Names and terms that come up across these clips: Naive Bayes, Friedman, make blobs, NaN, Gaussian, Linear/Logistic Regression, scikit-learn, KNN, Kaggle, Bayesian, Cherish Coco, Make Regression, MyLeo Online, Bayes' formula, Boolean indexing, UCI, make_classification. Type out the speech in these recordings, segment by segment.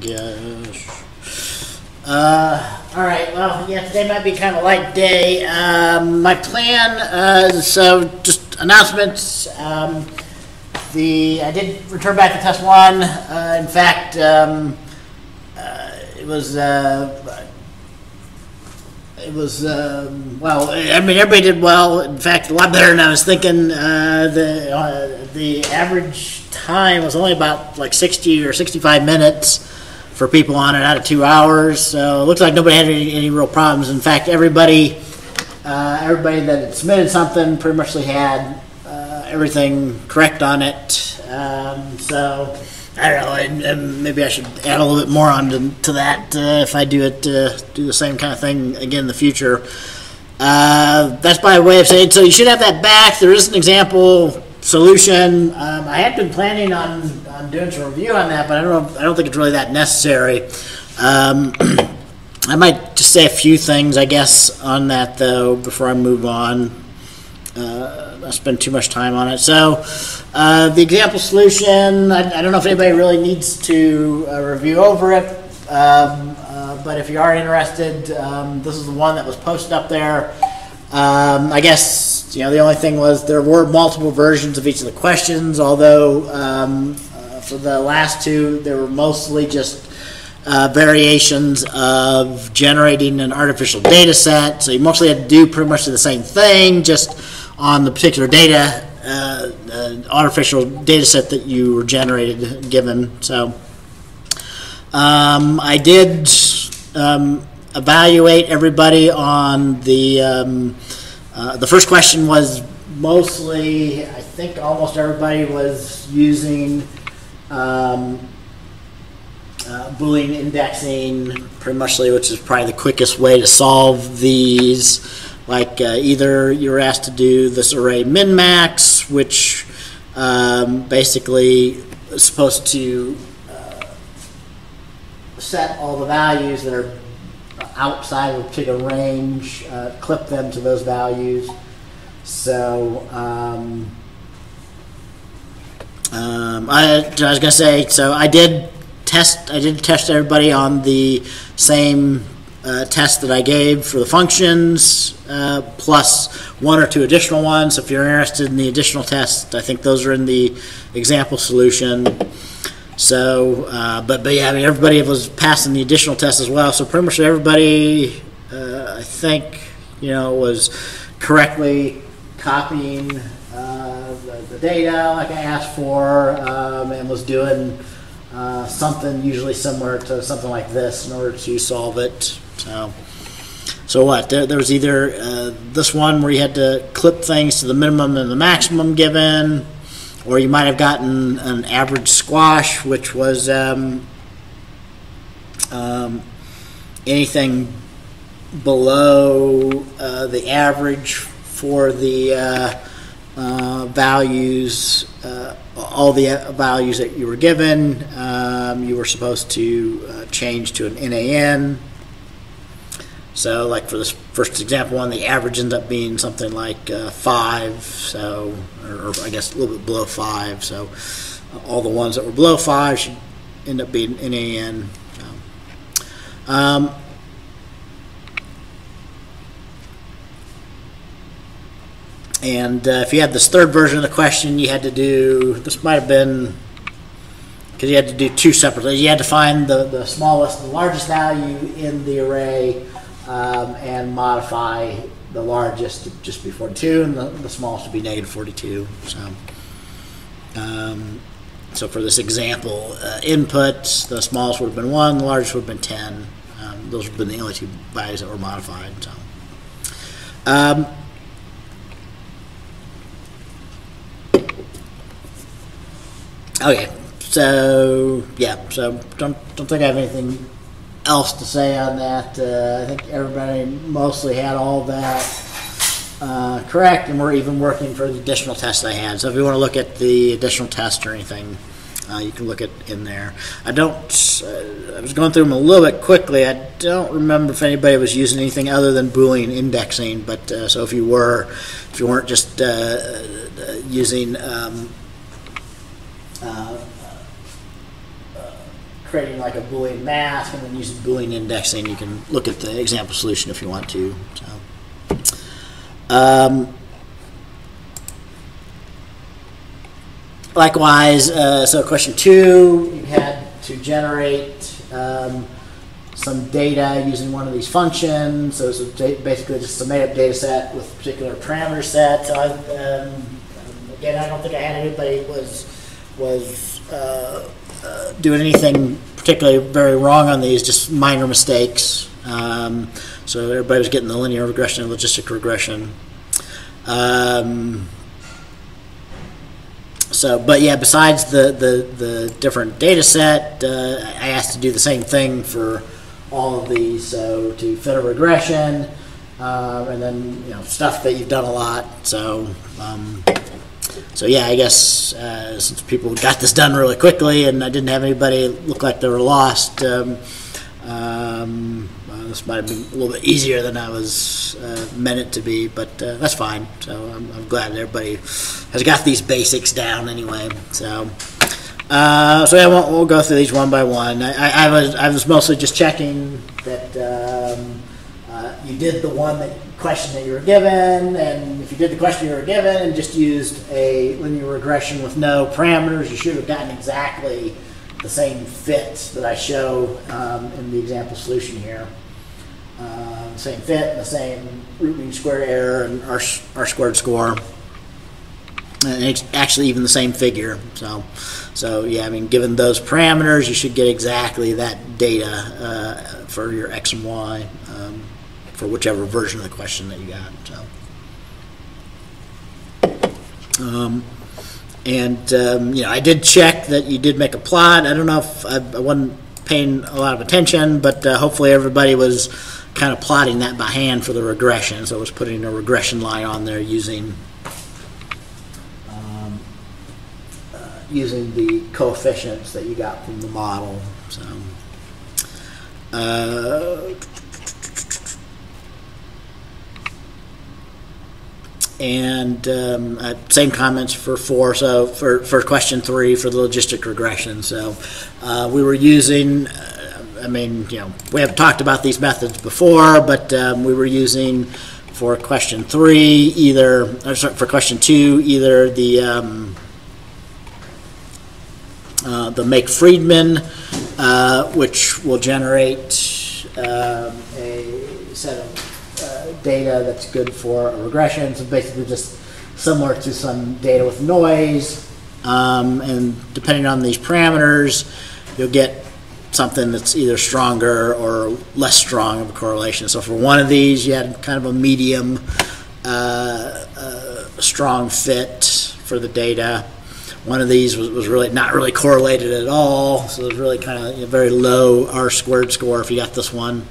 gosh. Alright, well, yeah, today might be kind of a light day. My plan, so just announcements. I did return back to test one. In fact, it was... well, I mean, everybody did well. In fact, a lot better than I was thinking. The average time was only about like 60 or 65 minutes for people on it out of 2 hours. So it looks like nobody had any real problems. In fact, everybody that had submitted something pretty much had everything correct on it. So I don't know, and maybe I should add a little bit more on to that if I do the same kind of thing again in the future. That's by way of saying, so you should have that back. There is an example solution. I had been planning on doing some review on that, but I don't think it's really that necessary. I might just say a few things, I guess, on that, though, before I move on. I spend too much time on it. So the example solution, I don't know if anybody really needs to review over it, but if you are interested, this is the one that was posted up there. I guess, you know, the only thing was there were multiple versions of each of the questions, although for the last two, they were mostly just variations of generating an artificial data set. So you mostly had to do pretty much the same thing, just on the particular data, artificial data set that you were generated given. So I did evaluate everybody on the first question was mostly, I think almost everybody was using Boolean indexing pretty much, which is probably the quickest way to solve these. Like either you're asked to do this array min-max, which basically is supposed to set all the values that are outside of a particular range, clip them to those values. So I was going to say, so I did test everybody on the same test that I gave for the functions, plus one or two additional ones. If you're interested in the additional tests, I think those are in the example solution. So, but yeah, I mean, everybody was passing the additional test as well. So pretty much everybody, I think, you know, was correctly copying the data like I asked for, and was doing something usually similar to something like this in order to solve it. So what? There was either this one where you had to clip things to the minimum and the maximum given, or you might have gotten an average squash, which was anything below the average for the values, all the values that you were given. You were supposed to change to an NaN. So like for this first example one, the average ends up being something like 5, so, or I guess a little bit below 5. So all the ones that were below 5 should end up being NaN. So, if you had this third version of the question, you had to do, this might have been, because you had to do two separately. You had to find the smallest and largest value in the array, and modify the largest to just be 42, and the smallest to be -42. So, so for this example input, the smallest would have been 1, the largest would have been 10. Those would have been the only two values that were modified. So. Okay, so yeah, so don't think I have anything else to say on that. I think everybody mostly had all that correct, and we're even working for the additional tests I had. So if you want to look at the additional test or anything, you can look at in there. I was going through them a little bit quickly. I don't remember if anybody was using anything other than Boolean indexing. But so if you weren't just using creating like a Boolean mask and then using Boolean indexing. You can look at the example solution if you want to. So, likewise, so question 2, you had to generate some data using one of these functions. So it's basically just a made-up data set with a particular parameter set. So again, I don't think I had anybody was doing anything particularly very wrong on these, just minor mistakes. So everybody was getting the linear regression and logistic regression. So, but yeah, besides the different data set, I asked to do the same thing for all of these. So to fit a regression, and then, you know, stuff that you've done a lot. So so yeah, I guess since people got this done really quickly and I didn't have anybody look like they were lost, this might have been a little bit easier than I was meant it to be, but that's fine. So I'm glad everybody has got these basics down anyway. So so yeah, we'll go through these one by one. I was mostly just checking that you did the question that you were given, and if you did the question you were given and just used a linear regression with no parameters, you should have gotten exactly the same fit that I show in the example solution here. Same fit and the same root mean square error and R squared score, and it's actually even the same figure. So yeah, I mean, given those parameters, you should get exactly that data for your X and Y, for whichever version of the question that you got. So. You know, I did check that you did make a plot. I don't know if I wasn't paying a lot of attention, but hopefully everybody was kind of plotting that by hand for the regression. So I was putting a regression line on there using using the coefficients that you got from the model. So. And same comments for 4. So for question 3 for the logistic regression. So we were using, I mean, you know, we haven't talked about these methods before, but we were using for question 3 either, or sorry, for question 2 either the make Friedman, which will generate a set of data that's good for a regression, so basically just similar to some data with noise, and depending on these parameters you'll get something that's either stronger or less strong of a correlation. So for one of these you had kind of a medium strong fit for the data. One of these was really not really correlated at all, so it was really kind of a very low R squared score if you got this one.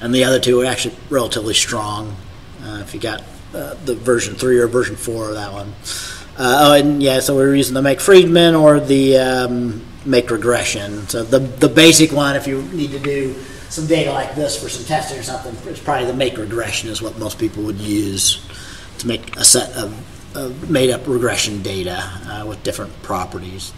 And the other two are actually relatively strong if you got the version 3 or version 4 of that one. Oh, and yeah, so we were using the make Friedman or the make regression. So the basic one, if you need to do some data like this for some testing or something, it's probably the make regression is what most people would use to make a set of made-up regression data with different properties.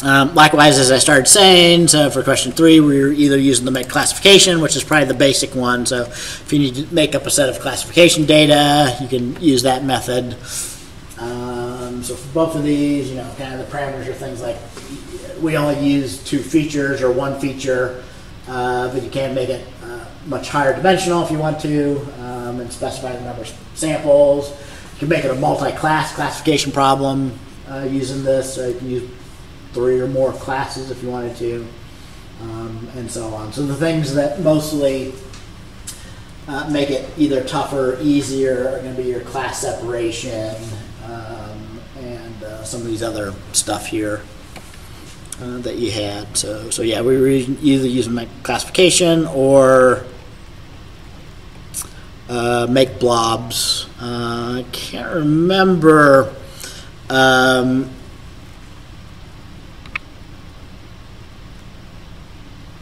Likewise, as I started saying, so for question 3, we were either using the make classification, which is probably the basic one. So if you need to make up a set of classification data, you can use that method. So for both of these, you know, kind of the parameters are things like we only use 2 features or 1 feature, but you can make it much higher dimensional if you want to, and specify the number of samples. You can make it a multi-class classification problem using this, so you can use 3 or more classes if you wanted to, and so on. So the things that mostly make it either tougher or easier are going to be your class separation and some of these other stuff here that you had. So yeah, we were either using make classification or make blobs. I can't remember.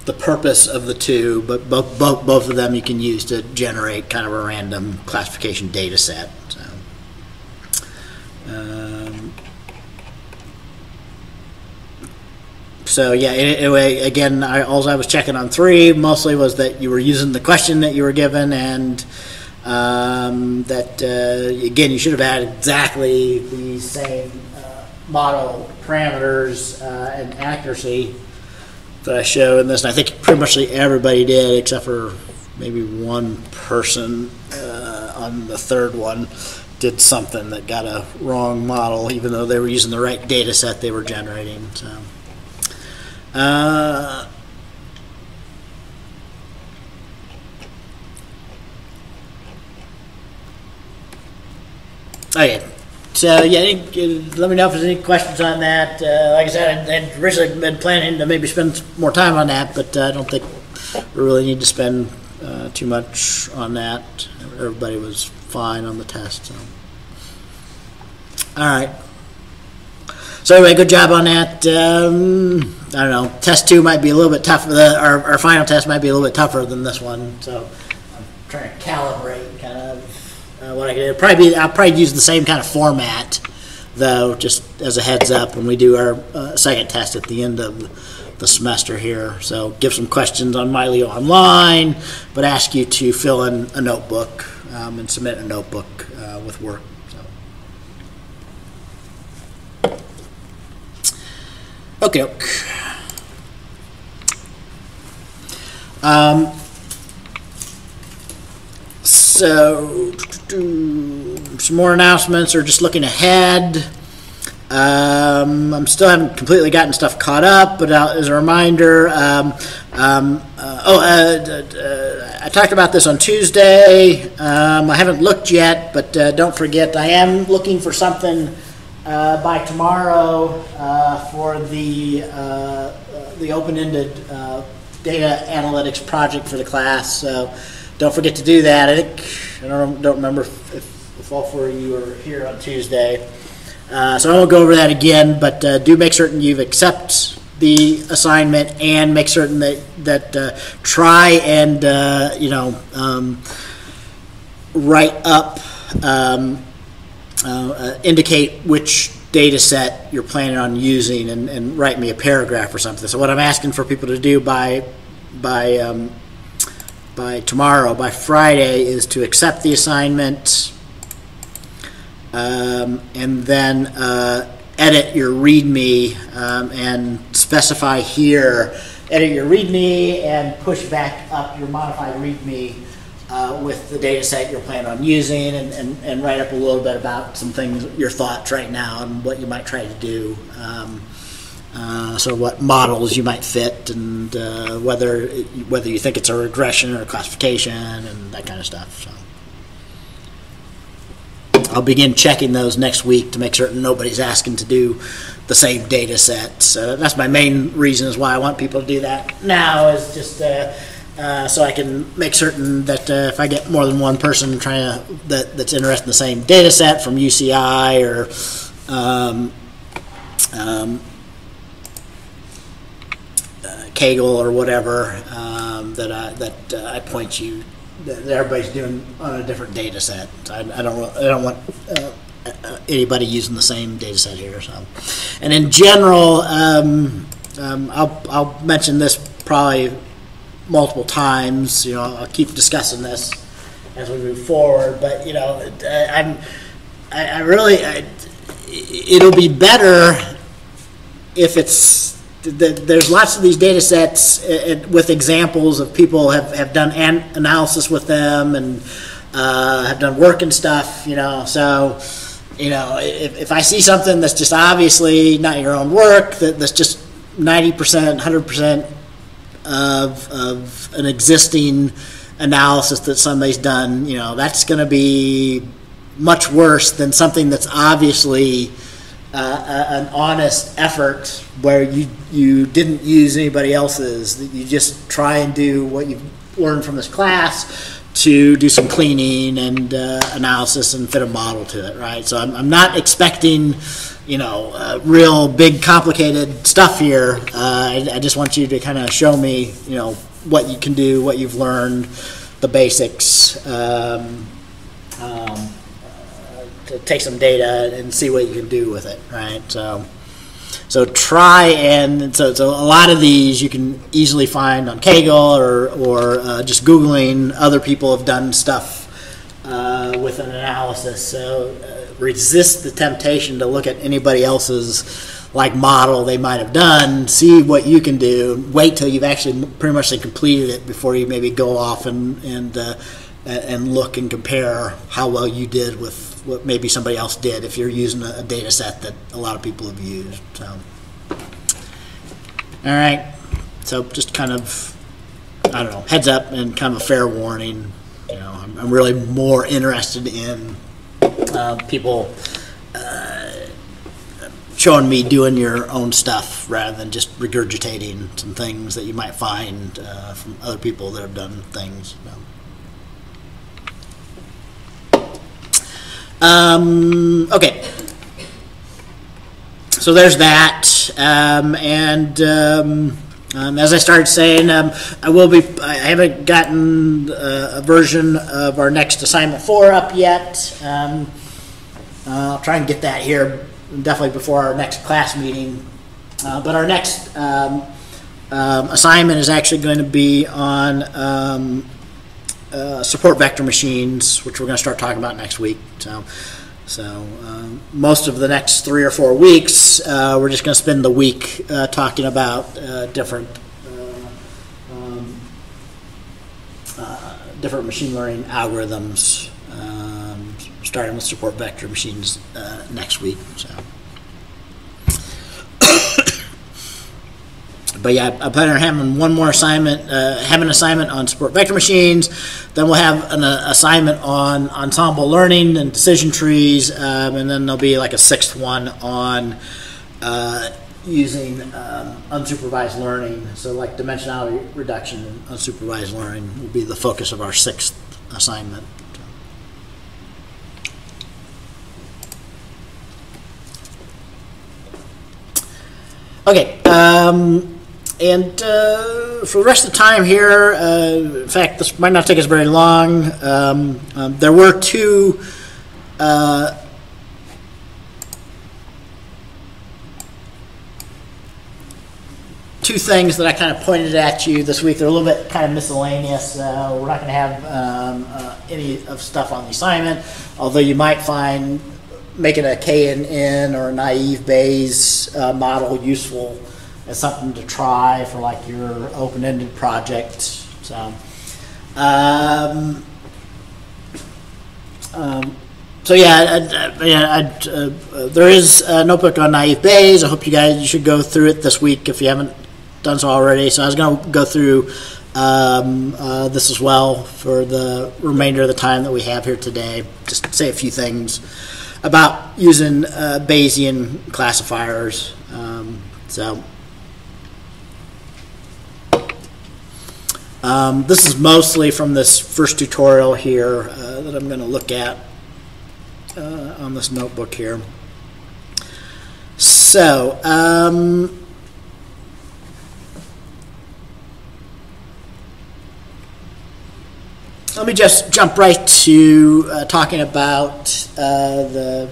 the purpose of the two, but both of them you can use to generate kind of a random classification data set. So, yeah, anyway, again, I was checking on three mostly was that you were using the question that you were given, and that, again, you should have had exactly the same model parameters and accuracy that I show in this, and I think pretty much everybody did except for maybe one person on the third one did something that got a wrong model, even though they were using the right data set they were generating. So, okay. So yeah, let me know if there's any questions on that. Like I said, I'd originally been planning to maybe spend more time on that, but I don't think we really need to spend too much on that. Everybody was fine on the test. So. All right. So anyway, good job on that. I don't know. Test two might be a little bit tougher. Our final test might be a little bit tougher than this one. So I'm trying to calibrate kind of. What I could do, I'll probably use the same kind of format, though, just as a heads up when we do our second test at the end of the semester here. So give some questions on MyLeo Online, but ask you to fill in a notebook and submit a notebook with work. So. Okay. So, some more announcements or just looking ahead. I'm still haven't completely gotten stuff caught up, but as a reminder, I talked about this on Tuesday. I haven't looked yet, but don't forget, I am looking for something by tomorrow for the open-ended data analytics project for the class. So. Don't forget to do that. I think I don't remember if all four of you are here on Tuesday, so I won't go over that again. But do make certain you've accepted the assignment, and make certain that try and write up indicate which data set you're planning on using, and write me a paragraph or something. So what I'm asking for people to do by tomorrow, by Friday, is to accept the assignment and then edit your README and specify here, edit your README and push back up your modified README with the data set you're planning on using, and write up a little bit about some things, your thoughts right now and what you might try to do. So what models you might fit, and whether you think it's a regression or a classification and that kind of stuff. So I'll begin checking those next week to make certain nobody's asking to do the same data set. So that's my main reason is why I want people to do that now, is just so I can make certain that if I get more than one person trying to that's interested in the same data set from UCI or Kaggle or whatever, I point you, that everybody's doing on a different data set. I don't want anybody using the same data set here. So, and in general, I'll mention this probably multiple times. You know, I'll keep discussing this as we move forward. But you know, it'll be better if it's. There's lots of these data sets with examples of people have done analysis with them and have done work and stuff, you know. So, you know, if I see something that's just obviously not your own work, that's just 90%, 100% of an existing analysis that somebody's done, you know, that's going to be much worse than something that's obviously an honest effort where you didn't use anybody else's, that you just try and do what you've learned from this class to do some cleaning and analysis and fit a model to it, right? So I'm not expecting you know, real big complicated stuff here. I just want you to kind of show me, you know, what you can do, what you've learned, the basics. To take some data and see what you can do with it, right? So try and so a lot of these you can easily find on Kaggle or just Googling. Other people have done stuff with an analysis. So resist the temptation to look at anybody else's like model they might have done. See what you can do. Wait till you've actually pretty much completed it before you maybe go off and look and compare how well you did with what maybe somebody else did if you're using a data set that a lot of people have used. So, all right, so just kind of, I don't know, heads up and kind of a fair warning. You know, I'm really more interested in people showing me doing your own stuff rather than just regurgitating some things that you might find from other people that have done things. You know. Okay, so there's that, as I started saying, I haven't gotten a version of our next assignment 4 up yet. I'll try and get that here definitely before our next class meeting, but our next assignment is actually going to be on support vector machines, which we're going to start talking about next week. So most of the next 3 or 4 weeks, we're just going to spend the week talking about different machine learning algorithms, starting with support vector machines next week. So. But yeah, I plan on having one more assignment, having an assignment on support vector machines. Then we'll have an assignment on ensemble learning and decision trees, and then there'll be like a 6th one on using unsupervised learning. So like dimensionality reduction and unsupervised learning will be the focus of our 6th assignment. Okay. And for the rest of the time here, in fact, this might not take us very long. There were 2 two things that I kind of pointed at you this week. They're a little bit kind of miscellaneous. We're not going to have any of stuff on the assignment, although you might find making a KNN or a Naive Bayes model useful. It's something to try for like your open-ended project. So, so yeah, there is a notebook on Naive Bayes. I hope you should go through it this week if you haven't done so already. So I was going to go through this as well for the remainder of the time that we have here today. Just say a few things about using Bayesian classifiers. This is mostly from this first tutorial here that I'm going to look at on this notebook here. So, let me just jump right to talking about the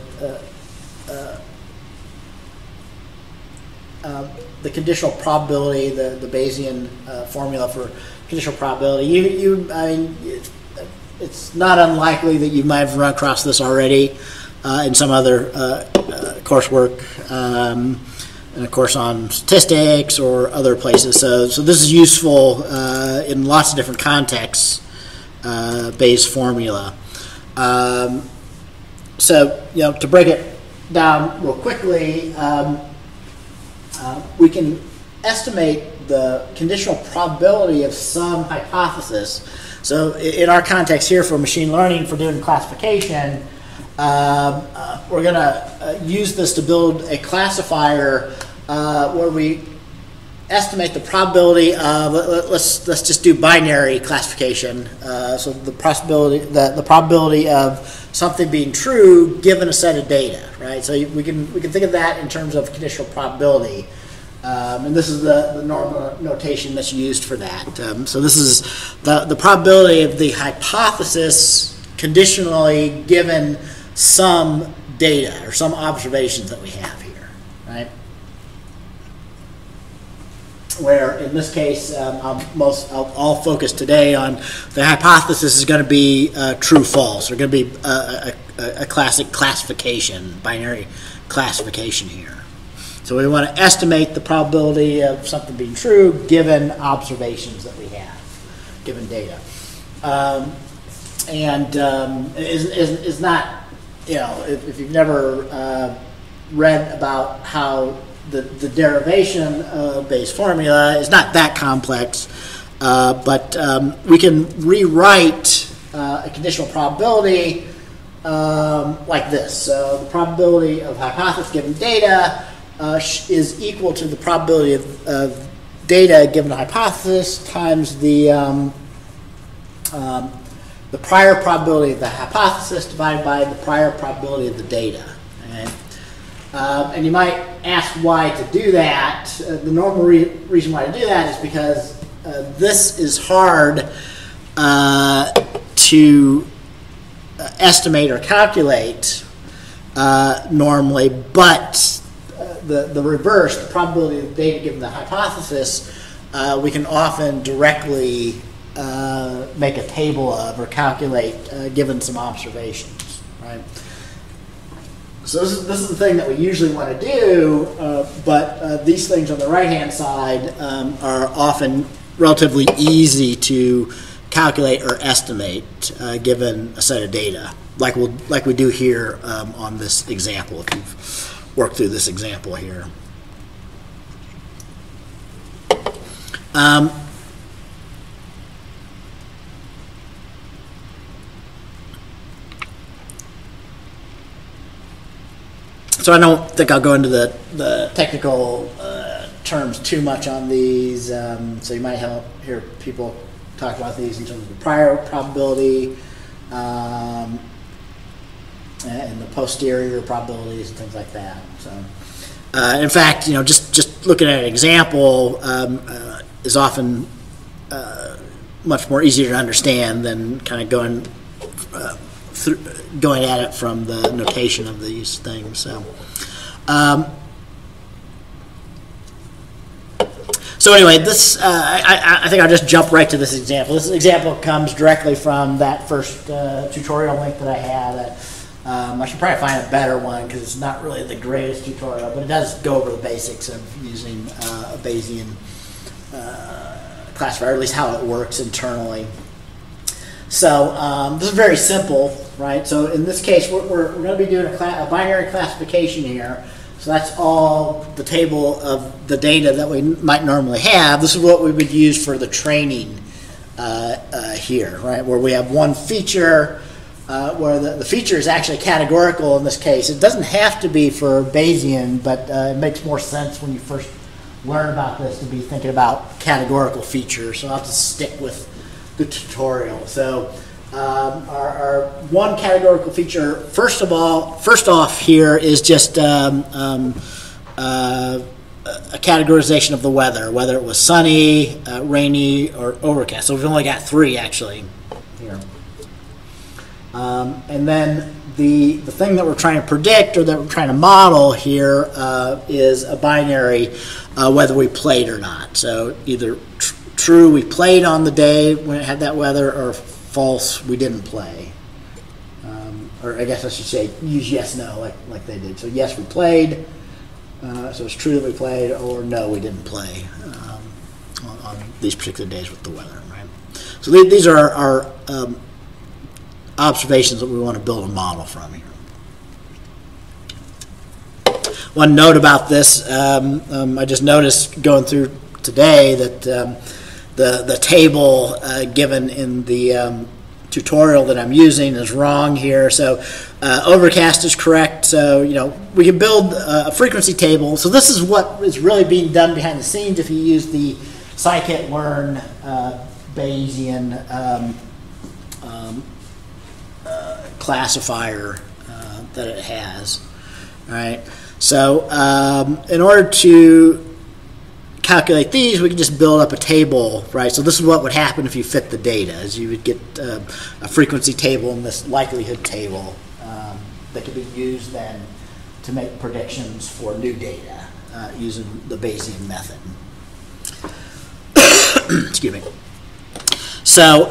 conditional probability, the Bayesian formula for conditional probability. I mean, it's not unlikely that you might have run across this already in some other coursework, and of course on statistics or other places. So this is useful in lots of different contexts. Bayes' formula. So you know, to break it down real quickly. We can estimate the conditional probability of some hypothesis. So in our context here for machine learning, for doing classification, we're going to use this to build a classifier where we estimate the probability of, let's just do binary classification. So the probability of something being true given a set of data, right? So we can think of that in terms of conditional probability. And this is the normal notation that's used for that. So this is the probability of the hypothesis conditionally given some data or some observations that we have here, right? Where in this case, I'll focus today on the hypothesis is going to be true/false. We're going to be a classic classification, binary classification here. So we want to estimate the probability of something being true given observations that we have, given data. It's not, you know, if you've never read about how the derivation of Bayes' formula is not that complex, but we can rewrite a conditional probability like this. So the probability of hypothesis given data is equal to the probability of data given a hypothesis times the prior probability of the hypothesis divided by the prior probability of the data. Okay? And you might ask why to do that. The normal reason why to do that is because this is hard to estimate or calculate normally, but the reverse, the probability of the data given the hypothesis, we can often directly make a table of or calculate given some observations, right? So this is the thing that we usually want to do, but these things on the right-hand side are often relatively easy to calculate or estimate given a set of data, like we do here on this example. If you've work through this example here. So I don't think I'll go into the technical terms too much on these. So you might hear people talk about these in terms of the prior probability, and the posterior probabilities and things like that. So, in fact, you know, just looking at an example is often much more easier to understand than kind of going at it from the notation of these things. So, so anyway, this I think I'll just jump right to this example. This example comes directly from that first tutorial link that I had. I should probably find a better one because it's not really the greatest tutorial, but it does go over the basics of using a Bayesian classifier, or at least how it works internally. So this is very simple, right? So in this case, we're going to be doing a binary classification here. So that's all the table of the data that we might normally have. This is what we would use for the training here, right, where we have one feature. Where the feature is actually categorical in this case. It doesn't have to be for Bayesian, but it makes more sense when you first learn about this to be thinking about categorical features. So I'll have to stick with the tutorial. So our one categorical feature, first off here is just a categorization of the weather, whether it was sunny, rainy, or overcast. So we've only got three actually here. And then the thing that we're trying to predict or that we're trying to model here is a binary, whether we played or not. So either true, we played on the day when it had that weather, or false, we didn't play. Or I guess I should say use yes, no, like they did. So yes, we played. So it's true that we played, or no, we didn't play on these particular days with the weather, right? So these are our observations that we want to build a model from here. One note about this, I just noticed going through today that the table given in the tutorial that I'm using is wrong here. So overcast is correct. So, you know, we can build a frequency table. So this is what is really being done behind the scenes if you use the scikit-learn Bayesian classifier that it has. All right. So in order to calculate these, we can just build up a table, right? So this is what would happen if you fit the data, is you would get a frequency table and this likelihood table that could be used then to make predictions for new data using the Bayesian method. Excuse me. So,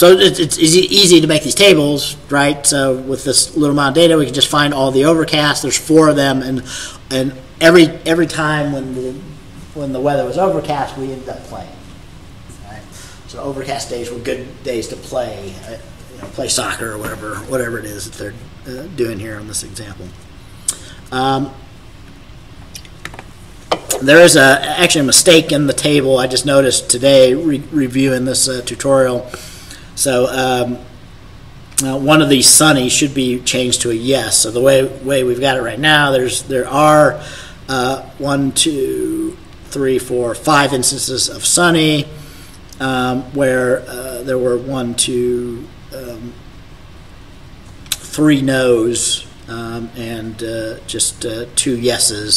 it's easy to make these tables, right? So with this little amount of data, we can just find all the overcasts. There's 4 of them, and every time when the weather was overcast, we ended up playing. Right? So overcast days were good days to play, you know, play soccer or whatever it is that they're doing here on this example. There is actually a mistake in the table I just noticed today reviewing this tutorial. So one of these sunny should be changed to a yes. So the way we've got it right now, there are 1, 2, 3, 4, 5 instances of sunny, where there were 1, 2, 3 no's and just 2 yeses.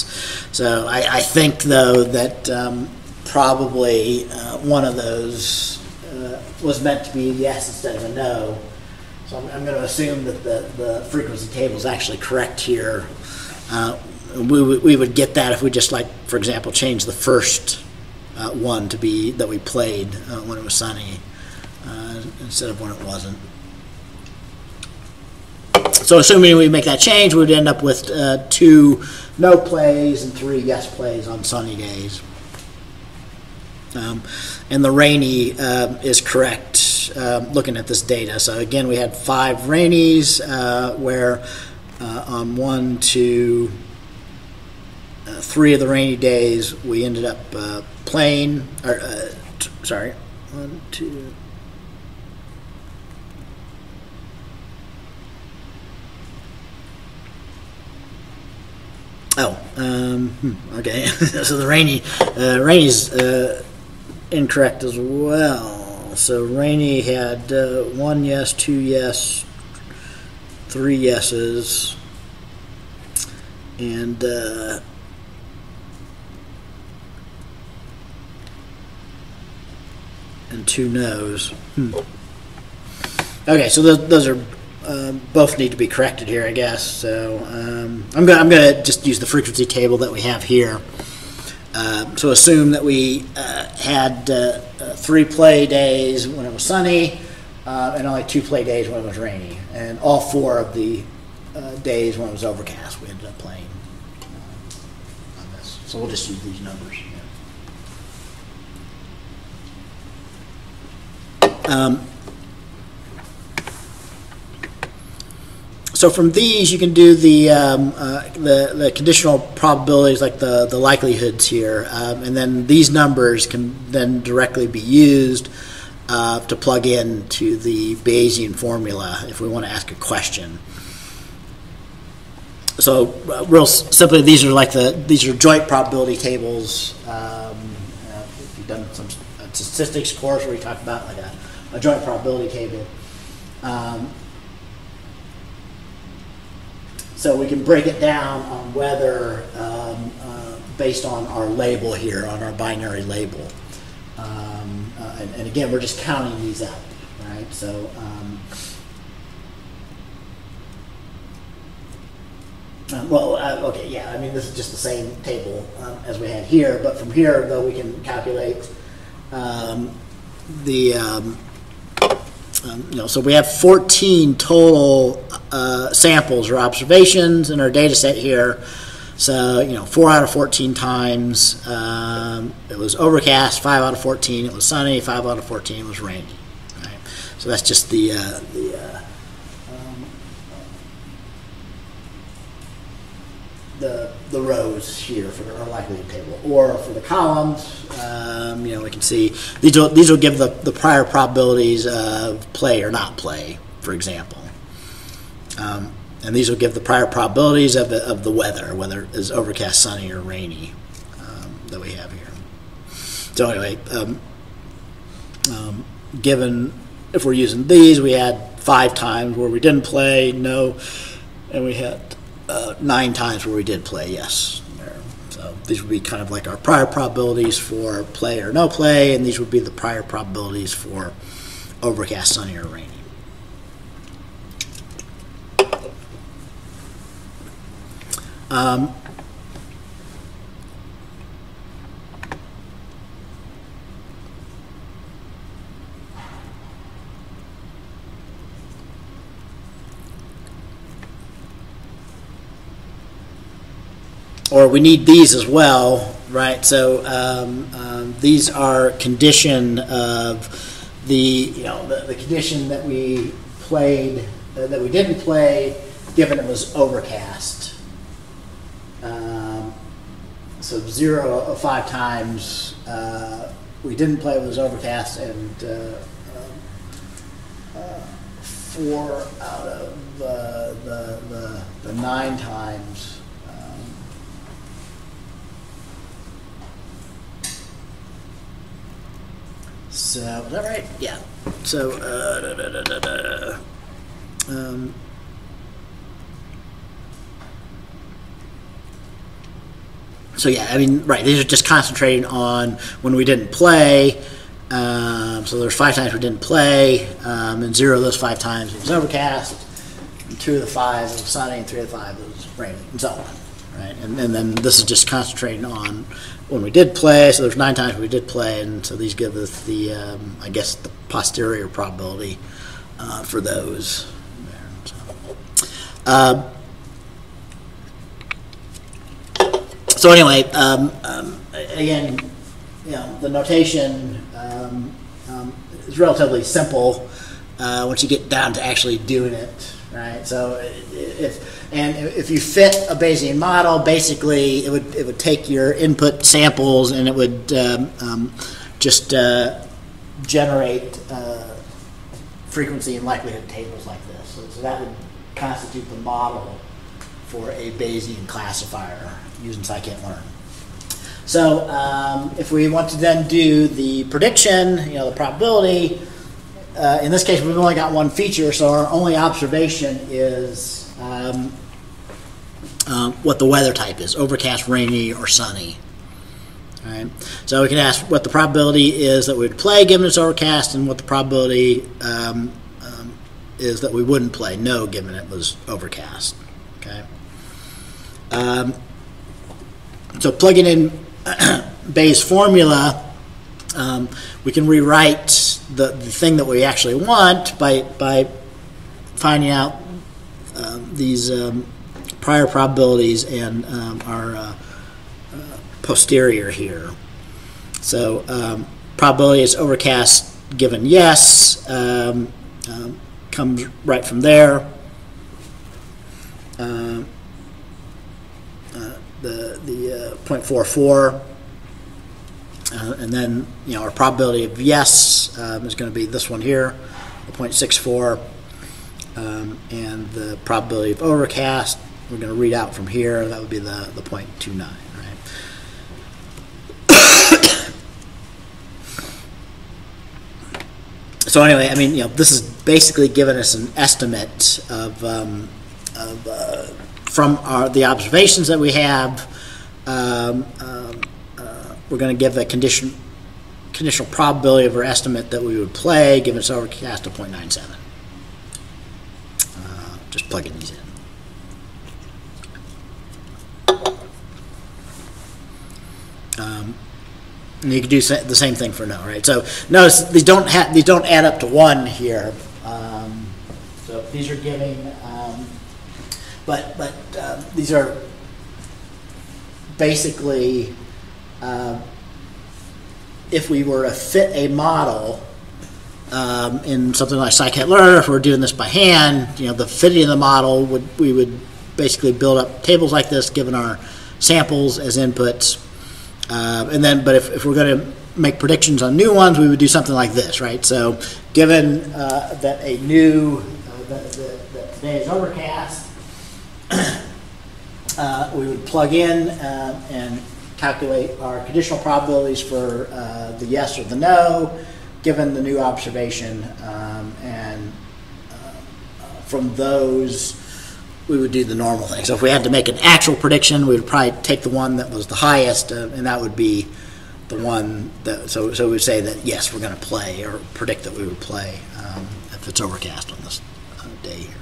So I think, though, that probably one of those was meant to be a yes instead of a no. So I'm going to assume that the frequency table is actually correct here. We would get that if we just, like, for example, change the first one to be that we played when it was sunny instead of when it wasn't. So assuming we make that change, we would end up with 2 no plays and 3 yes plays on sunny days. And the rainy is correct looking at this data. So again, we had 5 rainies where on 1, 2, 3 of the rainy days, we ended up playing, or sorry, 1, 2, okay, so the rainy's incorrect as well. So rainy had 1 yes, 2 yes, 3 yeses, and and 2 no's. Okay, so those are both need to be corrected here, I guess. So I'm gonna just use the frequency table that we have here. So assume that we had 3 play days when it was sunny, and only 2 play days when it was rainy, and all 4 of the days when it was overcast, we ended up playing on this. So we'll just use these numbers. So from these, you can do the conditional probabilities, like the likelihoods here, and then these numbers can then directly be used to plug in to the Bayesian formula if we want to ask a question. So real simply, these are like these are joint probability tables. If you've done some statistics course where we talk about like a joint probability table. So we can break it down on whether, based on our label here, on our binary label. And again, we're just counting these out, right? So okay, yeah, I mean, this is just the same table as we had here, but from here, though, we can calculate you know, so we have 14 total samples or observations in our data set here. So, you know, 4 out of 14 times it was overcast, 5 out of 14 it was sunny, 5 out of 14 it was rainy. Right? So that's just the rows here for our likelihood table, or for the columns. you know, we can see these will give the prior probabilities of play or not play, for example. And these will give the prior probabilities of the weather, whether it is overcast, sunny, or rainy, that we have here. So anyway, given if we're using these, we had 5 times where we didn't play, no, and we had 9 times where we did play, yes. So these would be kind of like our prior probabilities for play or no play, and these would be the prior probabilities for overcast, sunny, or rainy. Or we need these as well, right? So these are condition of the, you know, the condition that we played, that we didn't play, given it was overcast. So 0 of 5 times we didn't play, it was overcast, and 4 out of the 9 times. So, is that right? Yeah. So, so yeah, I mean, right, these are just concentrating on when we didn't play. So there's 5 times we didn't play, and 0 of those 5 times it was overcast, and 2 of the 5 it was sunny, and 3 of the 5 it was rainy, and so on. Right, and then this is just concentrating on when we did play. So there's 9 times we did play, and so these give us the, I guess, the posterior probability for those. So anyway, again, you know, the notation is relatively simple once you get down to actually doing it. Right, so if you fit a Bayesian model, basically it would take your input samples and it would just generate frequency and likelihood tables like this. So that would constitute the model for a Bayesian classifier using scikit-learn. So if we want to then do the prediction, you know, the probability. In this case, we've only got one feature, so our only observation is what the weather type is, overcast, rainy, or sunny. All right. So we can ask what the probability is that we'd play given it's overcast, and what the probability is that we wouldn't play, no, given it was overcast. Okay. So plugging in Bayes' formula, we can rewrite the thing that we actually want by finding out these prior probabilities and our posterior here. So probability is overcast given yes comes right from there. The 0.44. And then, you know, our probability of yes is going to be this one here, 0.64, and the probability of overcast we're going to read out from here. That would be the 0.29. Right. So anyway, I mean, you know, this is basically giving us an estimate of from the observations that we have. We're going to give a conditional probability of our estimate that we would play, given it's overcast, to 0.97. Just plugging these in. And you can do the same thing for no, right? So notice these don't add up to 1 here. So these are giving, but these are basically. If we were to fit a model in something like scikit-learn, if we were doing this by hand, you know, the fitting of the model we would basically build up tables like this, given our samples as inputs, and then. But if we're going to make predictions on new ones, we would do something like this, right? So given that a new, that today is overcast, we would plug in and calculate our conditional probabilities for the yes or the no, given the new observation, and from those, we would do the normal thing. So if we had to make an actual prediction, we would probably take the one that was the highest, and that would be the one that, so we would say that, yes, we're going to play, or predict that we would play if it's overcast on this day here.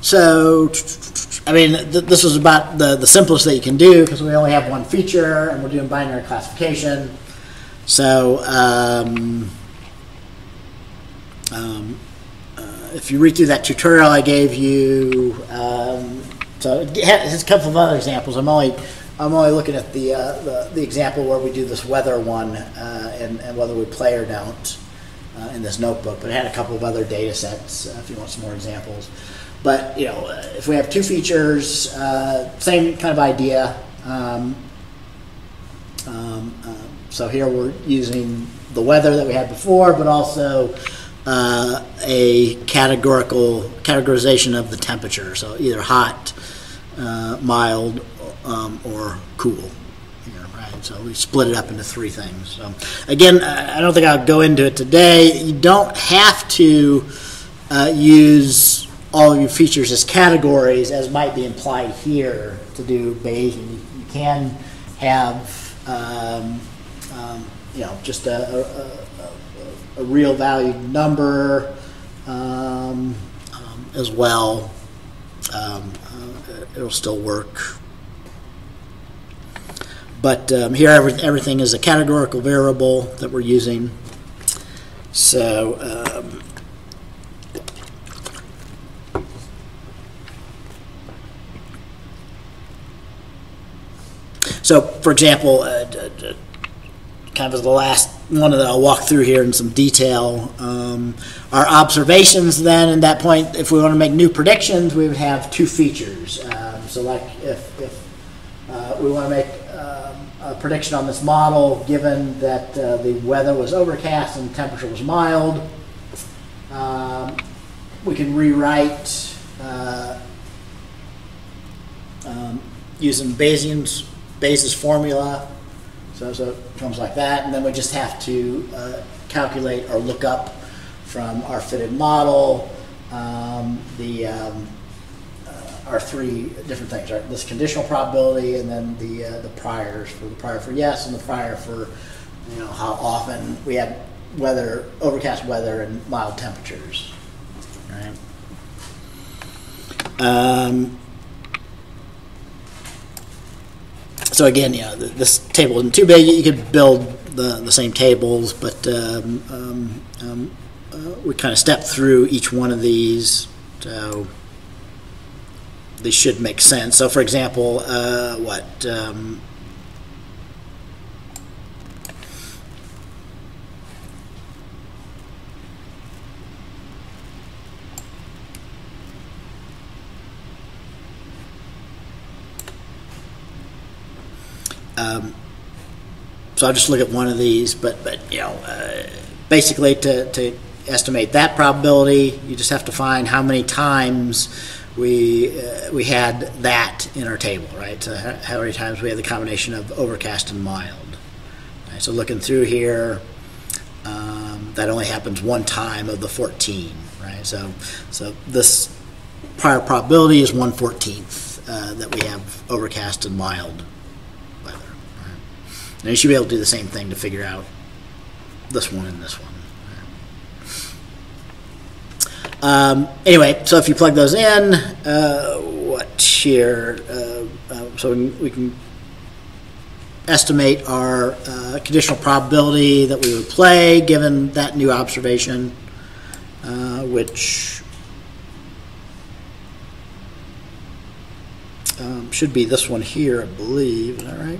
So, I mean, this is about the simplest that you can do, because we only have one feature, and we're doing binary classification. So, if you read through that tutorial I gave you, so it's a couple of other examples. I'm only looking at the example where we do this weather one, and whether we play or don't in this notebook. But it had a couple of other data sets if you want some more examples. But, you know, if we have two features, same kind of idea. So here we're using the weather that we had before, but also a categorization of the temperature. So either hot, mild, or cool. Here, right? So we split it up into three things. So again, I don't think I'll go into it today. You don't have to use all of your features as categories, as might be implied here, to do Bayesian. You can have, you know, just a real valued number as well. It'll still work. But here, everything is a categorical variable that we're using. So. So, for example, kind of the last one that I'll walk through here in some detail, our observations then at that point, if we want to make new predictions, we would have two features. So like if we want to make a prediction on this model, given that the weather was overcast and the temperature was mild, we can rewrite using Bayes' formula, so it comes like that, and then we just have to calculate or look up from our fitted model our three different things, right? This conditional probability, and then the priors, for the prior for yes and the prior for, you know, how often we had weather, overcast weather, and mild temperatures, right? So again, you know, this table isn't too big. You could build the same tables, but we kind of step through each one of these. So they should make sense. So for example, so I'll just look at one of these, but you know, basically to estimate that probability, you just have to find how many times we had that in our table, right? So how many times we had the combination of overcast and mild. Right, so looking through here, that only happens one time of the 14, right? So this prior probability is 1/14 that we have overcast and mild. And you should be able to do the same thing to figure out this one and this one. Anyway, so if you plug those in, so we can estimate our conditional probability that we would play given that new observation, which should be this one here, I believe. Is that right?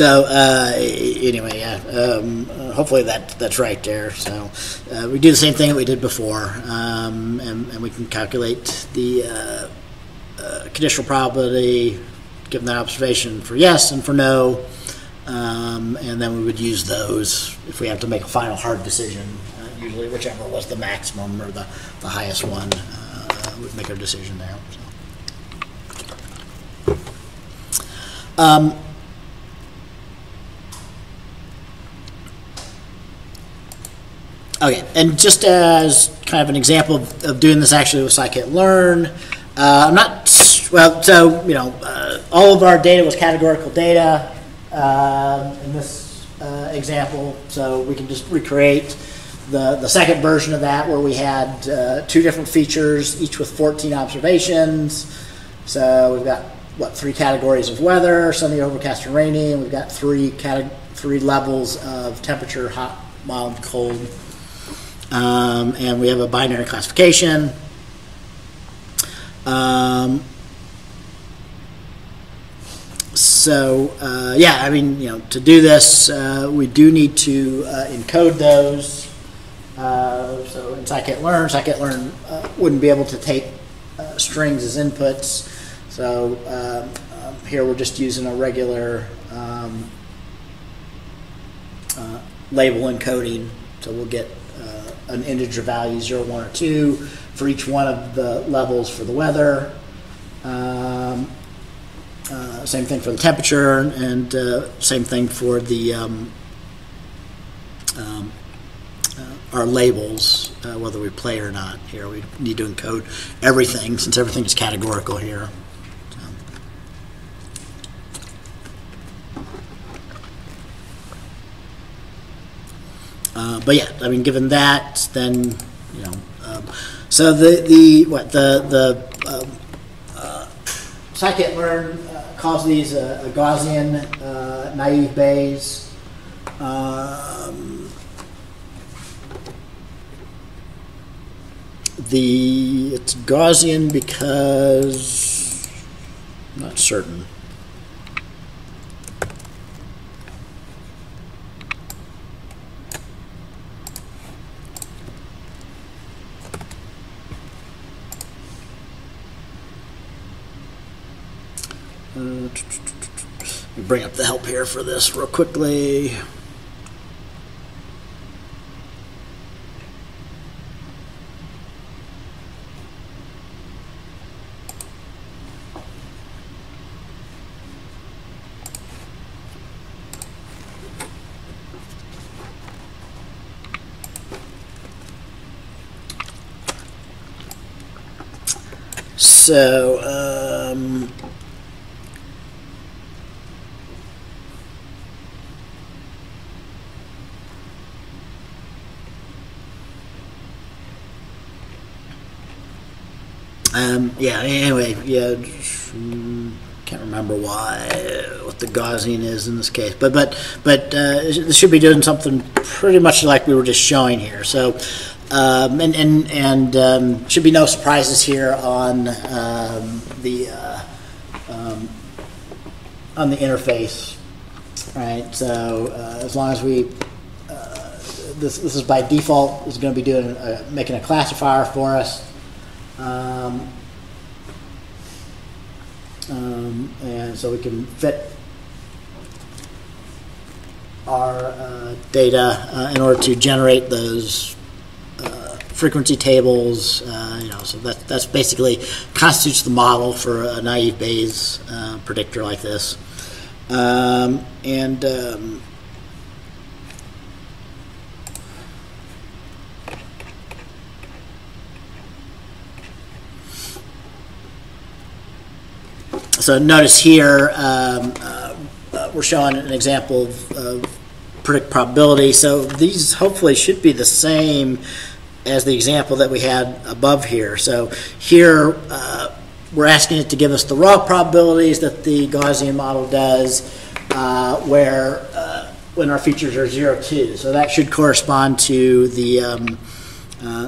So anyway, yeah, hopefully that's right there. So we do the same thing that we did before, and we can calculate the conditional probability given that observation for yes and for no, and then we would use those if we have to make a final hard decision, usually whichever was the maximum or the highest one would make our decision there. So. Okay, and just as kind of an example of doing this actually with scikit-learn, I'm not, well, so, you know, all of our data was categorical data in this example, so we can just recreate the second version of that where we had two different features, each with 14 observations. So we've got, what, 3 categories of weather, sunny, overcast, and rainy, and we've got three levels of temperature, hot, mild, cold. And we have a binary classification. Yeah, I mean, you know, to do this, we do need to encode those. So in scikit-learn wouldn't be able to take strings as inputs. So here we're just using a regular label encoding. So we'll get an integer value 0, 1, or 2 for each one of the levels for the weather. Same thing for the temperature, and same thing for the our labels, whether we play or not. Here we need to encode everything since everything is categorical here. But yeah, I mean, given that, then you know. So the scikit-learn calls these a Gaussian naive Bayes. It's Gaussian because I'm not certain. Let me bring up the help here for this real quickly. So, yeah, anyway, yeah, can't remember what the Gaussian is in this case, but this should be doing something pretty much like we were just showing here. So, should be no surprises here on the interface, right? So as long as we this is by default is going to be doing making a classifier for us. And so we can fit our data in order to generate those frequency tables. You know, so that's basically constitutes the model for a naive Bayes predictor like this. So notice here we're showing an example of predict probability. So these hopefully should be the same as the example that we had above here. So here we're asking it to give us the raw probabilities that the Gaussian model does when our features are 0, 2. So that should correspond to the,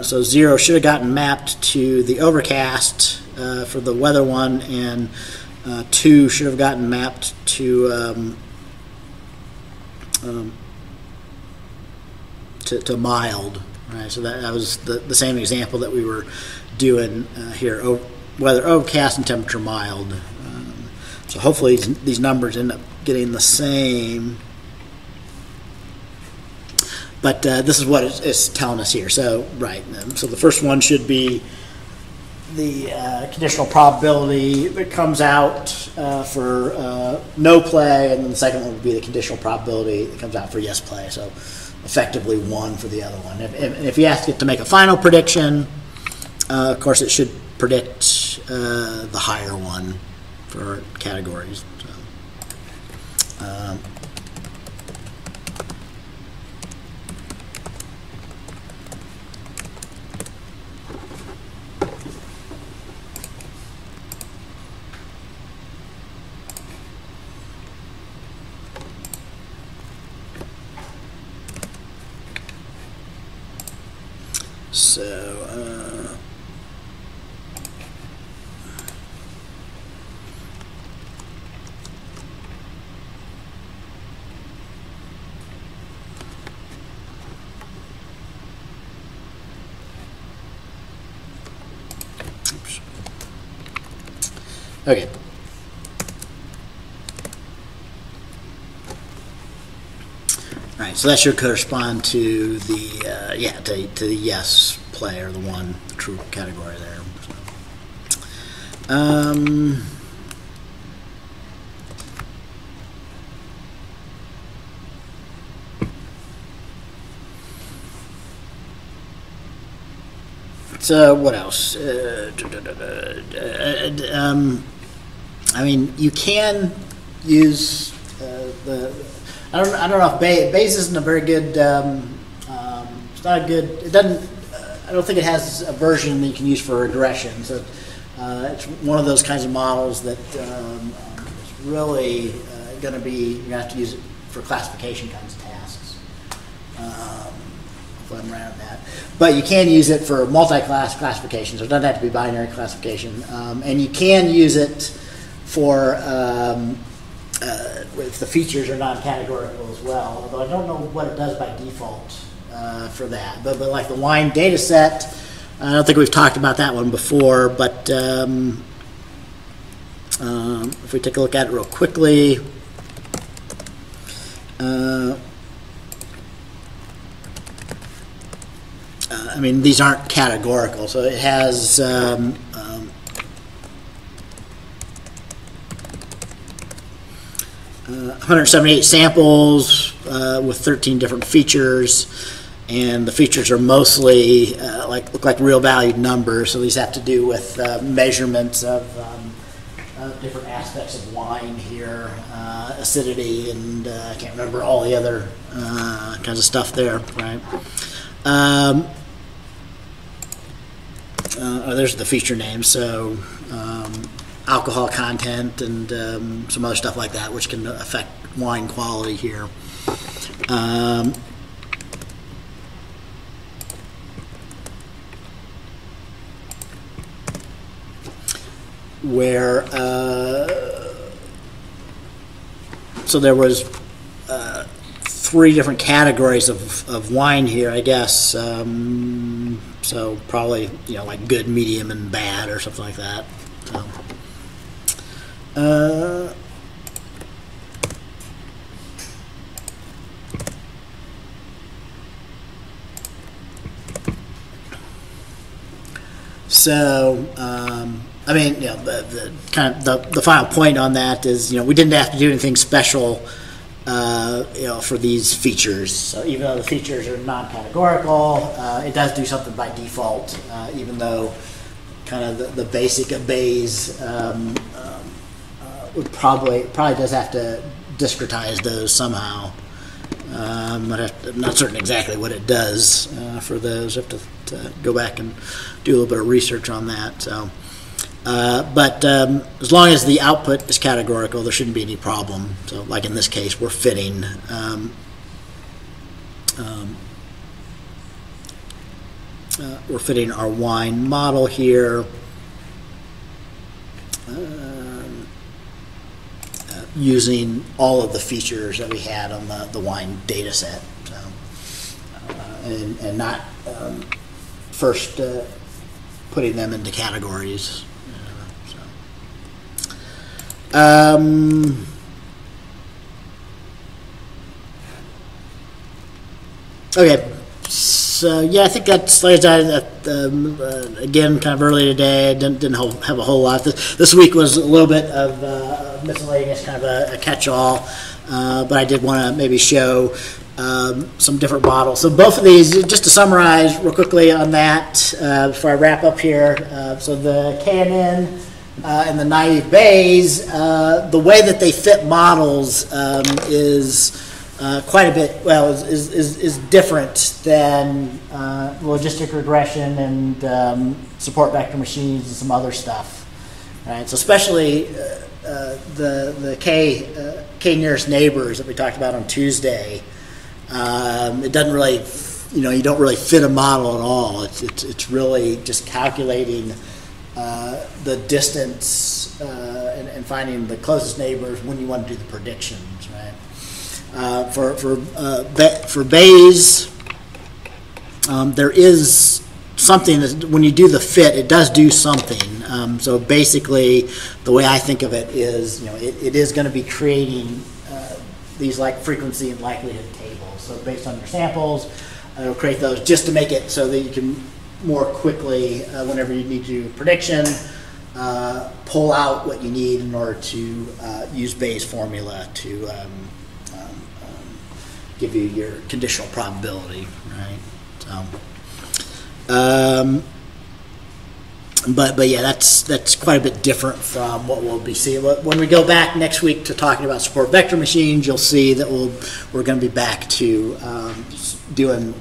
so 0 should have gotten mapped to the overcast for the weather one, and 2 should have gotten mapped to to mild. Right? So that was the same example that we were doing here, weather overcast and temperature mild. So hopefully these numbers end up getting the same. But this is what it's telling us here. So, right, so the first one should be the conditional probability that comes out for no play, and then the second one would be the conditional probability that comes out for yes play. So effectively one for the other one. And if you ask it to make a final prediction, of course it should predict the higher one for categories. So, okay. All right, so that should correspond to the to the yes play, or the one true category there. So, so what else? I mean, you can use I don't know if Bayes isn't a very good. It's not a good. It doesn't. I don't think it has a version that you can use for regression. So it's one of those kinds of models that is really going to be. You're going to have to use it for classification kinds of tasks. I'm around that, but you can use it for multi-class classification, so it doesn't have to be binary classification, and you can use it for if the features are non-categorical as well. Although I don't know what it does by default for that. But like the wine data set, I don't think we've talked about that one before. But if we take a look at it real quickly. I mean, these aren't categorical, so it has uh, 178 samples with 13 different features, and the features are mostly look like real valued numbers. So these have to do with measurements of different aspects of wine here, acidity, and I can't remember all the other kinds of stuff there, right? Oh, there's the feature name, so alcohol content and some other stuff like that, which can affect wine quality here. So there was three different categories of wine here, I guess. So probably, you know, like good, medium, and bad, or something like that. So, I mean, you know, the final point on that is, you know, we didn't have to do anything special, you know, for these features. So even though the features are non-categorical, it does do something by default, even though kind of the basic of Bayes would probably does have to discretize those somehow. I'm not certain exactly what it does for those. I have to go back and do a little bit of research on that. So, as long as the output is categorical, there shouldn't be any problem. So, like in this case, we're fitting our wine model here using all of the features that we had on the wine data set. So, and not first putting them into categories. So. Okay, so yeah, I think that's, like I said, again, kind of early today, I didn't have a whole lot. This week was a little bit of miscellaneous, kind of a catch-all, but I did want to maybe show some different models. So both of these, just to summarize real quickly on that before I wrap up here, so the KNN and the Naive Bayes, the way that they fit models is... quite a bit, well, is different than logistic regression and support vector machines and some other stuff, right? So especially the K nearest neighbors that we talked about on Tuesday, it doesn't really, you know, you don't really fit a model at all. It's really just calculating the distance and finding the closest neighbors when you want to do the predictions, right? For Bayes, there is something that when you do the fit, it does do something. So basically, the way I think of it is, you know, it is going to be creating these like frequency and likelihood tables. So based on your samples, it'll create those just to make it so that you can more quickly, whenever you need to do a prediction, pull out what you need in order to use Bayes' formula to give you your conditional probability, right? So, but yeah, that's quite a bit different from what we'll be seeing. When we go back next week to talking about support vector machines, you'll see that we're going to be back to doing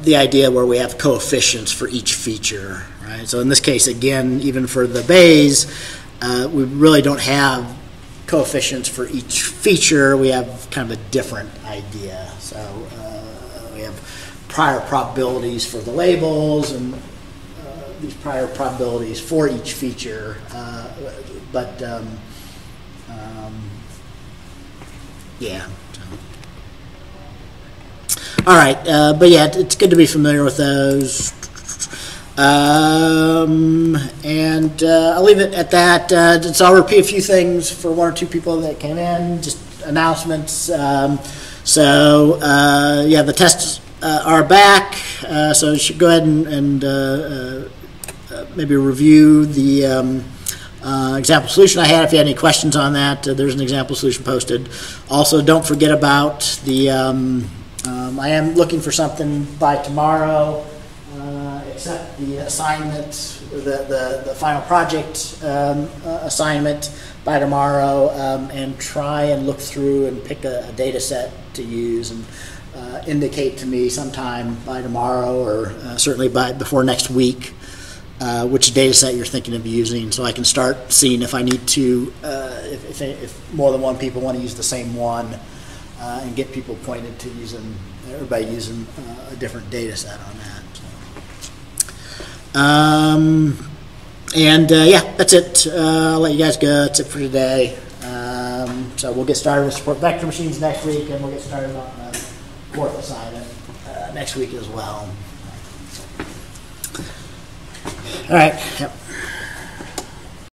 the idea where we have coefficients for each feature, right? So in this case, again, even for the Bayes, we really don't have coefficients for each feature. We have kind of a different idea. So we have prior probabilities for the labels and these prior probabilities for each feature. Yeah. All right. But yeah, it's good to be familiar with those. And I'll leave it at that. So I'll repeat a few things for one or two people that came in, just announcements. Yeah, the tests are back. So you should go ahead and maybe review the example solution I had if you had any questions on that. There's an example solution posted. Also, don't forget about the I am looking for something by tomorrow. Accept the assignment, the final project assignment by tomorrow, and try and look through and pick a data set to use and indicate to me sometime by tomorrow or certainly by before next week which data set you're thinking of using, so I can start seeing if I need to, if more than one people want to use the same one, and get people pointed to using, everybody using a different data set on that. Yeah, that's it. I'll let you guys go. That's it for today. So we'll get started with support vector machines next week, and we'll get started on the fourth assignment next week as well. All right. Yep.